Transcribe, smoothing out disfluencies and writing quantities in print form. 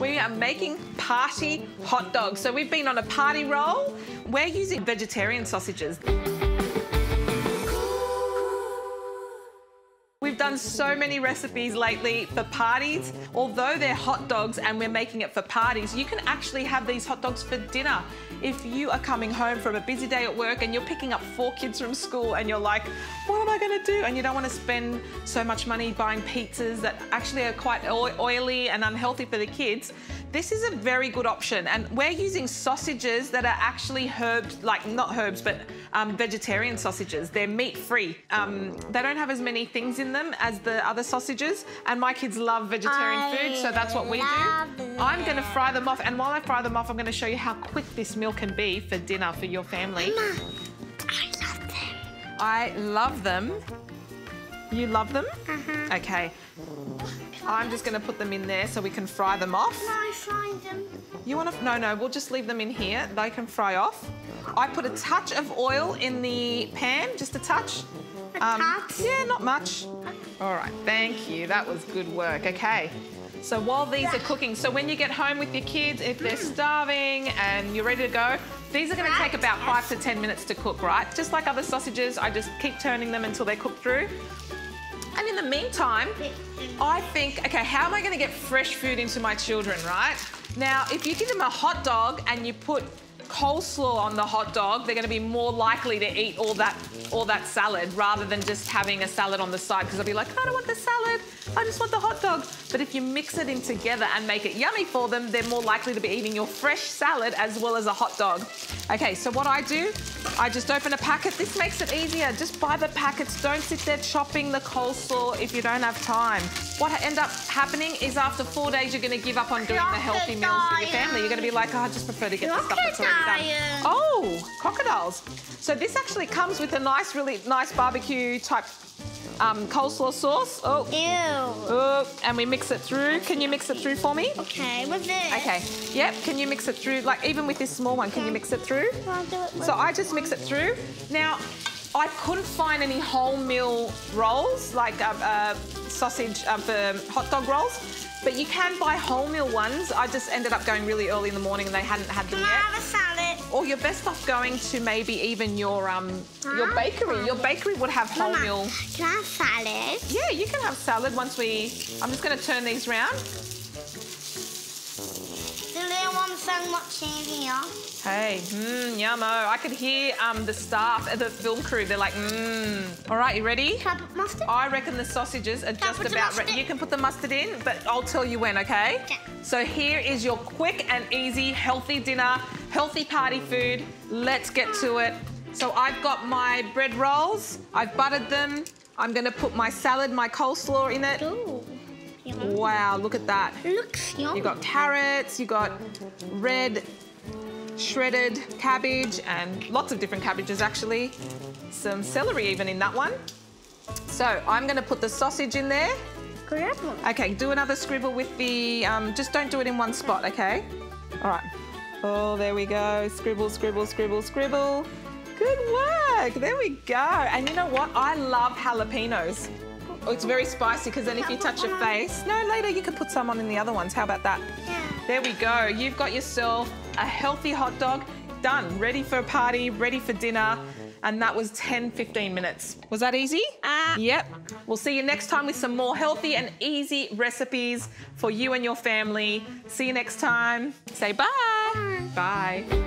We are making party hot dogs. So we've been on a party roll. We're using vegetarian sausages. We've done so many recipes lately for parties. Although they're hot dogs and we're making it for parties, you can actually have these hot dogs for dinner. If you are coming home from a busy day at work and you're picking up 4 kids from school and you're like, what am I going to do? And you don't want to spend so much money buying pizzas that actually are quite oily and unhealthy for the kids. This is a very good option. And we're using sausages that are actually herbs, like not herbs, but vegetarian sausages. They're meat-free. They don't have as many things in them as the other sausages, and my kids love vegetarian food, so that's what we do. I'm gonna fry them off, and while I fry them off, I'm gonna show you how quick this meal can be for dinner for your family. Mama, I love them. I love them. You love them? Uh-huh. Okay. I'm just gonna put them in there so we can fry them off. No, I fry them. You wanna, no, we'll just leave them in here. They can fry off. I put a touch of oil in the pan, just a touch. Yeah, not much. All right, thank you. That was good work. Okay, so while these are cooking, so when you get home with your kids, if they're starving and you're ready to go, these are going to take about 5 to 10 minutes to cook, right? Just like other sausages, I just keep turning them until they're cooked through. And in the meantime, I think, okay, how am I going to get fresh food into my children, right? Now, if you give them a hot dog and you put coleslaw on the hot dog, they're going to be more likely to eat all that salad rather than just having a salad on the side, because they'll be like, I don't want the salad, I just want the hot dog. But if you mix it in together and make it yummy for them, they're more likely to be eating your fresh salad as well as a hot dog. Okay, so what I do, I just open a packet. This makes it easier. Just buy the packets. Don't sit there chopping the coleslaw if you don't have time. What ends up happening is after 4 days, you're going to give up on doing the healthy meals for your family. You're going to be like, oh, I just prefer to get the stuff that's already done. Oh, crocodiles. So this actually comes with a nice, really nice barbecue type coleslaw sauce. Oh. Ew. Oh, and we mix it through. Can you mix it through for me? Okay, with this. Okay, yep, can you mix it through? Like even with this small one, okay. Can you mix it through? I'll do it with so I just mix it through. Now, I couldn't find any wholemeal rolls, like sausage hot dog rolls, but you can buy wholemeal ones. I just ended up going really early in the morning and they hadn't had them yet. Can I have a salad? Or you're best off going to maybe even your bakery. Your bakery would have wholemeal. Can I have salad? Yeah, you can have salad once we... I'm just going to turn these round. The little one's so much easier. Hey, yummo. I could hear the staff at the film crew. They're like, All right, you ready? Can I put mustard? I reckon the sausages are just about ready. You can put the mustard in, but I'll tell you when, okay? Yeah. So here is your quick and easy, healthy dinner, healthy party food. Let's get to it. So I've got my bread rolls. I've buttered them. I'm going to put my salad, my coleslaw in it. Ooh. Wow, look at that. Looks yummy. You got carrots, you got red shredded cabbage and lots of different cabbages actually. Some celery even in that one. So I'm going to put the sausage in there. Scribble. Okay, do another scribble with the, just don't do it in one spot, okay? All right. Oh, there we go. Scribble, scribble, scribble, scribble. Good work. There we go. And you know what? I love jalapenos. Oh, it's very spicy because then if you touch your face... No, later you can put some on in the other ones. How about that? Yeah. There we go. You've got yourself a healthy hot dog done. Ready for a party, ready for dinner. And that was 10, 15 minutes. Was that easy? Yep. We'll see you next time with some more healthy and easy recipes for you and your family. See you next time. Say bye. Bye. Bye.